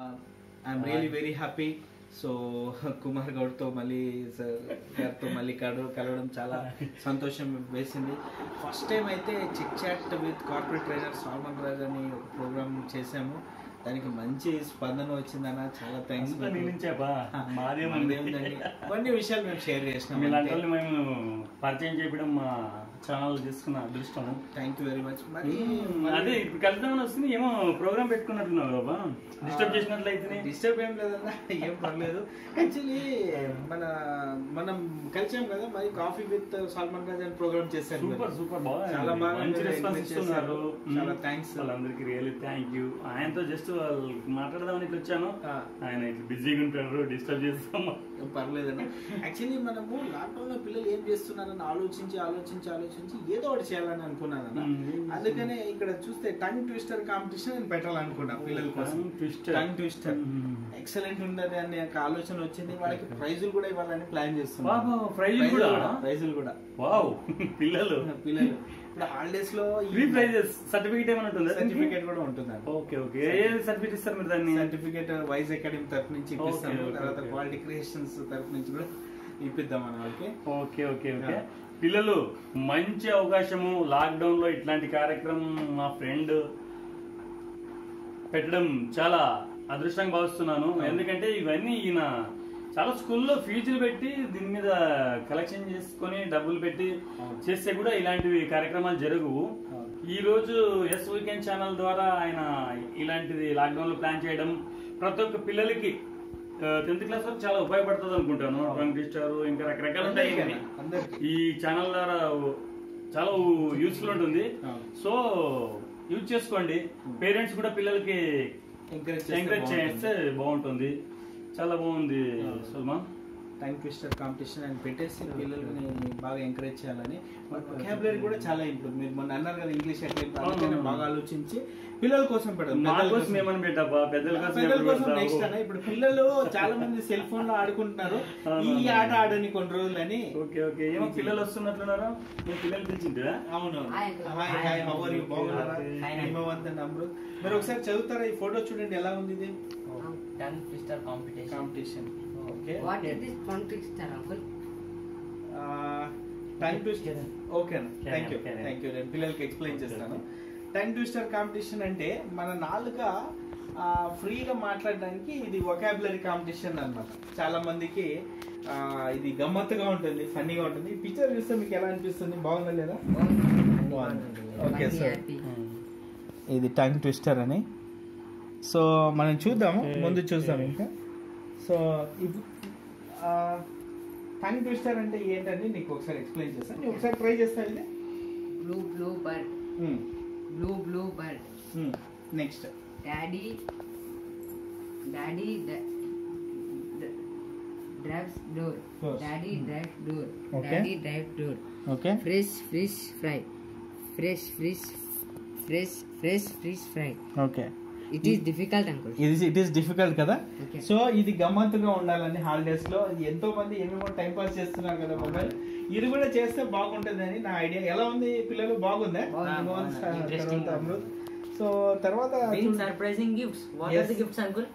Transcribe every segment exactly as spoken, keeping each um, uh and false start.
I am really very happy. So Kumar గౌడ్తో మళ్ళీ గారితో మళ్ళీ కలు కలవడం చాలా సంతోషం వేసింది. ఫస్ట్ టైం అయితే chit chat with corporate trainer Soman Rajan అని ఒక ప్రోగ్రామ్ చేశాము. దానికి మంచి స్పందన వచ్చిందన్న, చాలా థ్యాంక్స్. కొన్ని విషయాలు మేము షేర్ చేసినాము, మేము పరిచయం చేయడం మా ఛానల్ తీసుకున్న అదృష్టం. Thank you very much. మరి అదే ఇప్పుడు కలుద్దామని వస్తుంది, ఏమో ప్రోగ్రామ్ పెట్టుకున్నట్టున్నారు బాబా, డిస్టర్బ్ చేసినట్లయితే. డిస్టర్బ్ ఏం లేదన్నా, ఏం పర్లేదు. యాక్చువల్లీ మన మనం కలిసాం కదా, మరి coffee with Soman Rajan program చేశారు. సూపర్ సూపర్ బాబా, చాలా బాగా రెస్పాన్స్ ఇస్తున్నారు. చాలా థ్యాంక్స్ వాళ్ళందరికీ, రియల్లీ థ్యాంక్ యూ. ఆయనతో జస్ట్ వాళ్ళు మాట్లాడదామని ఇట్లా వచ్చాను, ఆయన ఇట్లా బిజీగా ఉంటారు, డిస్టర్బ్ చేస్తాం. పర్లేదన్నా, యాక్చువల్లీ మనము లాక్డౌన్ లో పిల్లలు ఏం చేస్తున్నారని ఆలోచించి ఆలోచించి ఆలోచించి ఏదో ఒకటి చేయాలని అనుకున్నాను. అందుకనే ఇక్కడ చూస్తే టంగ్ ట్విస్టర్ కాంపిటీషన్ పెట్టాలనుకున్నా పిల్లల కోసం. టంగ్ ట్విస్టర్ ఎక్సలెంట్ ఉండదు అనే ఆలోచన వచ్చింది. వాళ్ళకి ప్రైజులు కూడా ఇవ్వాలని ప్లాన్ చేస్తున్నాను. ప్రైజులు కూడా పిల్లలు పిల్లలు హాలిడేస్ లో ఫ్రీ ప్రైజెస్, సర్టిఫికేట్ ఏమైనా ఉంటుందా? సర్టిఫికేట్ కూడా ఉంటుందండి. ఓకే ఓకే, ఏ సర్టిఫికేట్ ఇస్తారు మీరు దాన్ని? సర్టిఫికేట్ వైజ్ అకాడమీ తరఫు నుంచి ఇప్పిస్తాను, తర్వాత క్వాలిటీ క్రియేషన్స్ తరఫు నుంచి కూడా ఇప్పిద్దాం అని వాళ్ళకి. ఓకే ఓకే ఓకే, పిల్లలు మంచి అవకాశము. లాక్డౌన్లో ఇట్లాంటి కార్యక్రమం మా ఫ్రెండ్ పెట్టడం చాలా అదృష్టంగా భావిస్తున్నాను. ఎందుకంటే ఇవన్నీ ఈయన చాలా స్కూల్లో ఫీజులు పెట్టి దీని మీద కలెక్షన్ చేసుకొని డబ్బులు పెట్టి చేస్తే కూడా ఇలాంటివి కార్యక్రమాలు జరగవు. ఈరోజు ఎస్ వీకెండ్ ఛానల్ ద్వారా ఆయన ఇలాంటిది లాక్డౌన్లో ప్లాన్ చేయడం ప్రతి ఒక్క పిల్లలకి టెన్త్ క్లాస్ వరకు చాలా ఉపయోగపడుతుంది అనుకుంటాను. ఇంకా రకరకాలు ఉంటాయి, ఈ ఛానల్ ద్వారా చాలా యూస్ఫుల్ ఉంటుంది. సో యూజ్ చేసుకోండి. పేరెంట్స్ కూడా పిల్లలకి ఎంకరేజ్ చేస్తే బాగుంటుంది. చాలా బాగుంది సుమన్. టంగ్ ట్విస్టర్ కాంపిటీషన్ అని పెట్టేసి పిల్లల్ని బాగా ఎంకరేజ్ చేయాలని. వొకాబులరీ కూడా చాలా ఇంప్రూవ్, మీరు మొన్న అన్నారు కదా ఇంగ్లీష్ ఎట్లా, బాగా ఆలోచించి పిల్లల కోసం పెట్టాలి. ఇప్పుడు పిల్లలు చాలా మంది సెల్ ఫోన్ లో ఆడుకుంటున్నారు, ఈ ఆట ఆడని కొన్ని రోజులు అని. ఓకే ఓకే, ఏమో పిల్లలు వస్తున్నట్లున్నారు, పిల్లలు పిలిచింటారా? అవును. హిమవంతన్ అమృత్, మీరు ఒకసారి చదువుతారా? ఈ ఫోటో చూడండి ఎలా ఉంది. ఇది tongue twister competition competition What is this tongue twister, uncle? Uh, tongue twister. Okay, na. Thank you, thank you. నేను పిల్లలకి ఎక్స్ప్లెయిన్ చేస్తాను. టంగ్ ట్విస్టర్ కాంపిటీషన్ అంటే మన నాలుగా ఫ్రీగా మాట్లాడడానికి ఇది వొకాబులరీ కాంపిటీషన్ అన్నమాట. చాలా మందికి ఇది గమ్మత్తుగా ఉంటుంది, ఫన్నీగా ఉంటుంది. ఈ పిక్చర్ చూస్తే మీకు ఎలా అనిపిస్తుంది? బాగుందా లేదా? ఓకే సార్, ఇది టంగ్ ట్విస్టర్ అని. సో మనం చూద్దాము, ముందు చూద్దాం. ఇంకా సో ఇది టంగ్ ట్విస్టర్ అంటే ఏంటంటే నీకు ఒకసారి ఎక్స్ప్లెయిన్ చేస్తాను. నేను ఒకసారి ట్రై చేస్తాను. ఇది blue blue bird, blue blue bird. Next daddy daddy drives door, daddy drive door, daddy drive door. Okay, fresh fish fry, fresh fish fresh fresh fish fry. Okay, it is difficult uncle, it is it is difficult kada. So ఇది గమ్మత్తుగా ఉండాలని holidays లో ఎంతో మంది ఏమేమో time pass చేస్తున్నారు కదా mobile, ఇది కూడా చేస్తే బాగుంటుంది అని నా ఐడియా. ఎలా ఉంది పిల్లలు? బాగుందా? సో తర్వాత surprising gifts. What are the gifts uncle?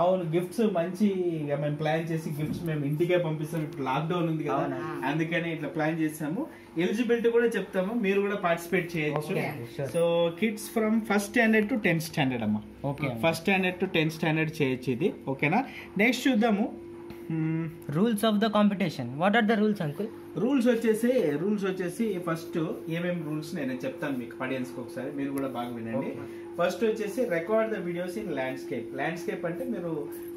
అవును, గిఫ్ట్స్ మంచిగా మేము ప్లాన్ చేసి గిఫ్ట్స్ మేము ఇంటికే పంపిస్తాం. ఇప్పుడు లాక్డౌన్ ఉంది కదా, అందుకనే ఇట్లా ప్లాన్ చేసాము. ఎలిజిబిలిటీ కూడా చెప్తాము, మీరు కూడా పార్టిసిపేట్ చేయొచ్చు. So kids from first standard to tenth standard అమ్మా. Okay, first standard to tenth standard చేయొచ్చు ఇది. ఓకేనా, నెక్స్ట్ చూద్దాము. Rules of the competition. What are the rules uncle? Rules వచ్చేసి రూల్స్ వచ్చేసి ఫస్ట్ ఏమేమి రూల్స్ నేను చెప్తాను మీకు ఆడియన్స్కి, ఒకసారి మీరు కూడా బాగా వినండి. ఫస్ట్ వచ్చేసి record the videos in landscape. Landscape అంటే మీరు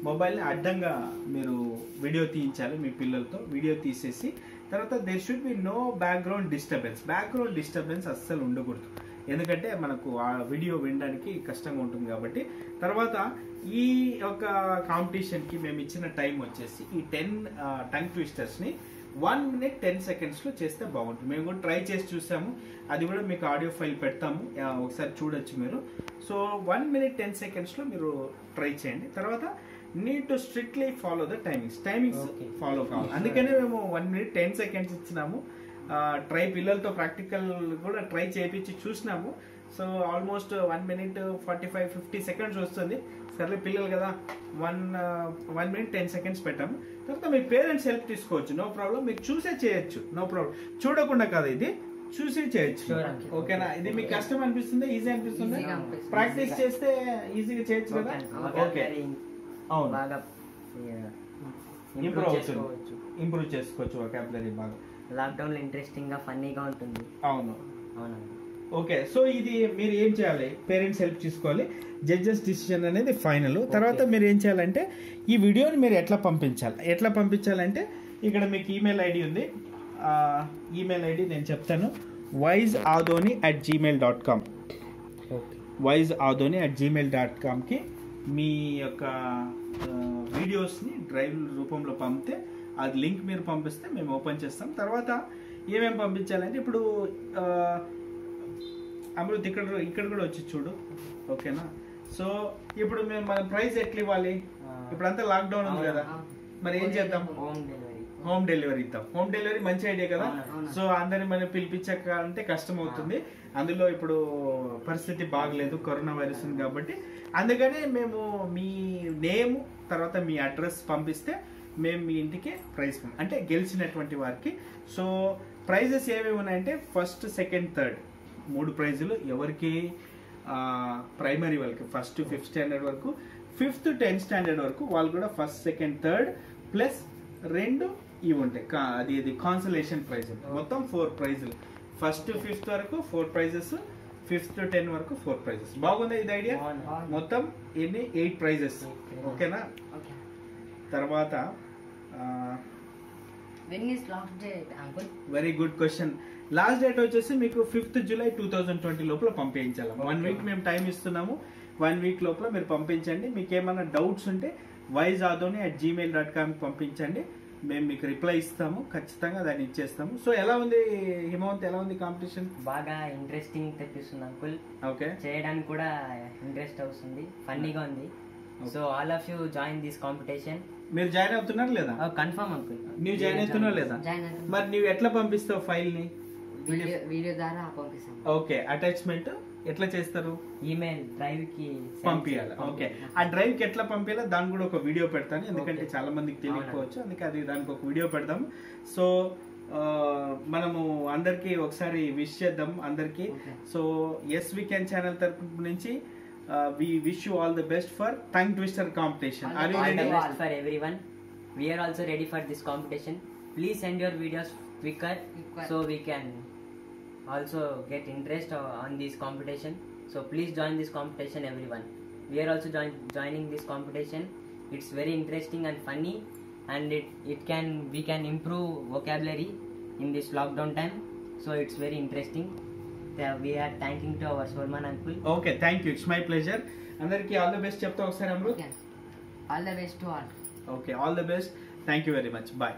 మొబైల్ని అడ్డంగా మీరు వీడియో తీయించాలి మీ పిల్లలతో. వీడియో తీసేసి తర్వాత there should be no background disturbance. Background disturbance అస్సలు ఉండకూడదు, ఎందుకంటే మనకు ఆ వీడియో వినడానికి కష్టంగా ఉంటుంది కాబట్టి. తర్వాత ఈ యొక్క కాంపిటీషన్కి మేము ఇచ్చిన టైం వచ్చేసి ఈ టెన్ టంగ్ ట్విస్టర్స్ని వన్ మినిట్ టెన్ సెకండ్స్లో చేస్తే బాగుంటుంది. మేము కూడా ట్రై చేసి చూసాము, అది కూడా మీకు ఆడియో ఫైల్ పెడతాము, ఒకసారి చూడొచ్చు మీరు. సో వన్ మినిట్ టెన్ సెకండ్స్లో మీరు ట్రై చేయండి. తర్వాత need to strictly follow the timings. Timings follow కావాలి, అందుకనే మేము వన్ మినిట్ టెన్ సెకండ్స్ ఇచ్చినాము. ట్రై పిల్లలతో ప్రాక్టికల్ కూడా ట్రై చేయించి చూసినాము. So almost one minute forty five fifty seconds వస్తుంది. సరే పిల్లలు కదా one minute ten seconds పెట్టాం తర్వాత మీ పేరెంట్స్ హెల్ప్ తీసుకోవచ్చు నో ప్రాబ్లం మీరు చూసే చేయొచ్చు నో ప్రాబ్లం చూడకుండా కాదు ఇది చూసి చేయొచ్చు ఓకేనా ఇది మీకు కష్టం అనిపిస్తుందా ఈజీ అనిపిస్తుందా ప్రాక్టీస్ చేస్తే ఈజీగా చేయొచ్చు కదా ఓకే అవును బాగా ఇంప్రూవ్ చేసుకోవచ్చు ఇంప్రూవ్ చేసుకోవచ్చు వొకాబులరీ బాగా లాక్ డౌన్ లో ఇంట్రెస్టింగ్ గా ఫన్నీగా ఉంటుంది అవును అవును ఓకే సో ఇది మీరు ఏం చేయాలి పేరెంట్స్ హెల్ప్ తీసుకోవాలి జడ్జెస్ డిసిషన్ అనేది ఫైనల్ తర్వాత మీరు ఏం చేయాలంటే ఈ వీడియోని మీరు ఎట్లా పంపించాలి ఎట్లా పంపించాలంటే ఇక్కడ మీకు ఈమెయిల్ ఐడి ఉంది ఈమెయిల్ ఐడి నేను చెప్తాను wise adoni at gmail dot com wise adoni at gmail dot com కి మీ యొక్క వీడియోస్ని డ్రైవ్ రూపంలో పంపితే అది లింక్ మీరు పంపిస్తే మేము ఓపెన్ చేస్తాం తర్వాత ఏమేమి పంపించాలంటే ఇప్పుడు అమృత్ ఇక్కడ ఇక్కడ కూడా వచ్చి చూడు ఓకేనా సో ఇప్పుడు మేము మన ప్రైస్ ఎట్లా ఇవ్వాలి ఇప్పుడంతా లాక్డౌన్ ఉంది కదా మరి ఏం చేద్దాం హోమ్ డెలివరీ ఇద్దాం హోమ్ డెలివరీ మంచి ఐడియా కదా సో అందరిని మనం పిలిపించక అంటే కష్టం అవుతుంది అందులో ఇప్పుడు పరిస్థితి బాగలేదు కరోనా వైరస్ ఉంది కాబట్టి అందుకనే మేము మీ నేమ్ తర్వాత మీ అడ్రస్ పంపిస్తే మేము మీ ఇంటికి ప్రైజ్ అంటే గెలిచినటువంటి వారికి సో ప్రైజెస్ ఏమేమి ఉన్నాయంటే ఫస్ట్ సెకండ్ థర్డ్ మూడు ప్రైజులు ఎవరికి ప్రైమరీ వాళ్ళకి ఫస్ట్ ఫిఫ్త్ స్టాండర్డ్ వరకు ఫిఫ్త్ టెన్త్ స్టాండర్డ్ వరకు వాళ్ళు కూడా ఫస్ట్ సెకండ్ థర్డ్ ప్లస్ రెండు ఇవి ఉంటాయి అది ఇది కాన్సలేషన్ ప్రైజులు మొత్తం ఫోర్ ప్రైజులు ఫస్ట్ ఫిఫ్త్ వరకు ఫోర్ ప్రైజెస్ ఫిఫ్త్ టెన్ వరకు ఫోర్ ప్రైజెస్ బాగుందా ఇది ఐడియా మొత్తం ఎన్ని ఎయిట్ ప్రైజెస్ ఓకేనా తర్వాత very good question last date వచ్చేసి మీకు fifth July two thousand twenty లోపల పంపించాలి వన్ వీక్ మేము టైం ఇస్తున్నాము వన్ వీక్ లోపల మీరు పంపించండి మీకు ఏమైనా డౌట్స్ ఉంటే wise adoni at gmail dot com పంపించండి మేము మీకు రిప్లై ఇస్తాము ఖచ్చితంగా దాన్ని ఇచ్చేస్తాము సో ఎలా ఉంది హిమవంత్ ఎలా ఉంది కాంపిటీషన్ బాగా ఇంట్రెస్టింగ్ తెప్పిస్తుంది అంకుల్ ఓకే చేయడానికి కూడా ఇంట్రెస్ట్ అవుతుంది ఫన్నీగా ఉంది so all of you join this competition మీరు జాయిన్ అవుతున్నారు లేదా కన్ఫర్మ్ అంకుల్ నువ్వు జాయిన్ అవుతున్నావు లేదా మరి నువ్వు ఎట్లా పంపిస్తావు ఫైల్ ని వీడియో ద్వారా పంపిస్తాం ఓకే అటాచ్మెంట్ ఎట్లా చేస్తారు ఈమెయిల్ డ్రైవ్ కి పంపించాలి ఓకే ఆ డ్రైవ్ కి ఎట్లా పంపించాలో దాని కూడా ఒక వీడియో పెడతాను ఎందుకంటే చాలా మందికి తెలియకపోవచ్చు అందుకే అది దానికి ఒక వీడియో పెడతాము సో మనము అందరికి ఒకసారి విష్ చేద్దాం అందరికి సో ఎస్ వీకెన్ ఛానల్ తరపు నుంచి we wish you all the best for tongue twister competition are you ready for everyone we are also ready for this competition please send your videos quicker so we can also get interest on this competition so please join this competition everyone we are also join, joining this competition it's very interesting and funny and it it can we can improve vocabulary in this lockdown time so it's very interesting that we are thanking to our Soman uncle okay thank you it's my pleasure andarki all the best chepta okkar amru all the best to all okay all the best thank you very much bye